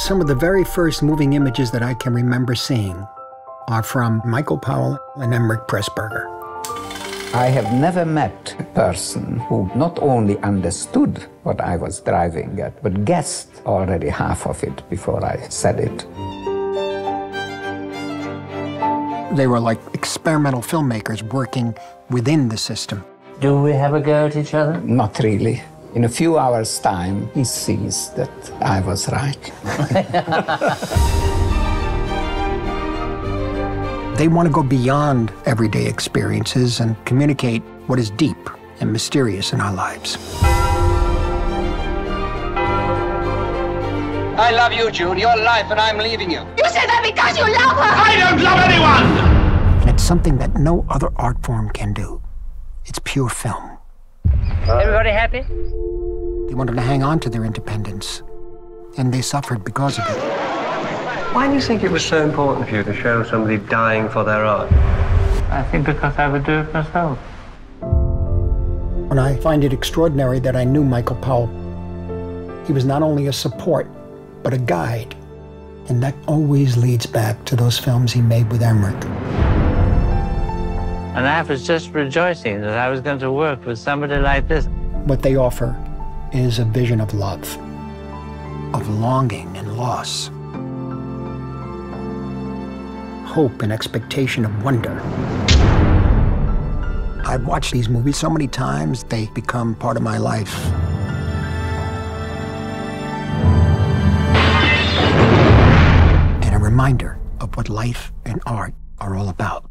Some of the very first moving images that I can remember seeing are from Michael Powell and Emeric Pressburger. I have never met a person who not only understood what I was driving at, but guessed already half of it before I said it. They were like experimental filmmakers working within the system. Do we have a go at each other? Not really. In a few hours' time, he sees that I was right. They want to go beyond everyday experiences and communicate what is deep and mysterious in our lives. I love you, June, your life, and I'm leaving you. You say that because you love her! I don't love anyone! And it's something that no other art form can do. It's pure film. Everybody happy? They wanted to hang on to their independence, and they suffered because of it. Why do you think it was so important for you to show somebody dying for their art? I think because I would do it myself. And I find it extraordinary that I knew Michael Powell. He was not only a support, but a guide. And that always leads back to those films he made with Emeric. And I was just rejoicing that I was going to work with somebody like this. What they offer is a vision of love, of longing and loss. Hope and expectation of wonder. I've watched these movies so many times, they become part of my life. And a reminder of what life and art are all about.